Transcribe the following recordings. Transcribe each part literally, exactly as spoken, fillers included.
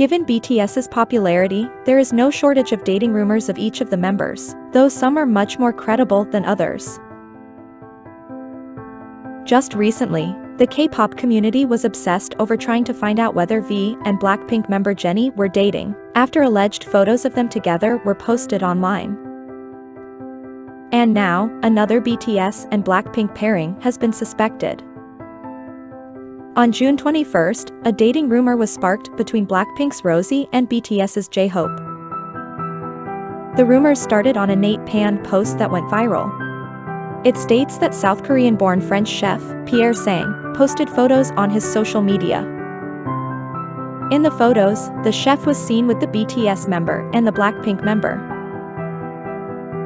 Given B T S's popularity, there is no shortage of dating rumors of each of the members, though some are much more credible than others. Just recently, the K-pop community was obsessed over trying to find out whether V and BLACKPINK member Jennie were dating, after alleged photos of them together were posted online. And now, another B T S and BLACKPINK pairing has been suspected. On June twenty-first, a dating rumor was sparked between BLACKPINK's Rosé and B T S's J-Hope. The rumors started on a Nate Pann post that went viral. It states that South Korean-born French chef, Pierre Sang, posted photos on his social media. In the photos, the chef was seen with the B T S member and the BLACKPINK member.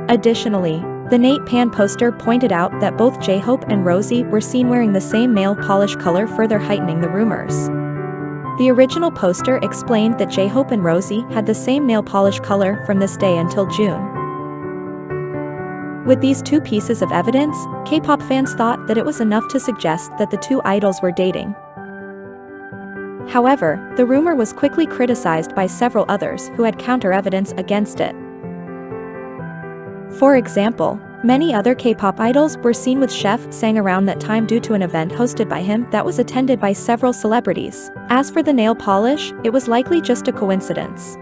Additionally, the Nate Pann poster pointed out that both J-Hope and Rosé were seen wearing the same nail polish color, further heightening the rumors. The original poster explained that J-Hope and Rosé had the same nail polish color from this day until June. With these two pieces of evidence, K-pop fans thought that it was enough to suggest that the two idols were dating. However, the rumor was quickly criticized by several others who had counter-evidence against it. For example, many other K-pop idols were seen with Chef Sang around that time due to an event hosted by him that was attended by several celebrities. As for the nail polish, it was likely just a coincidence.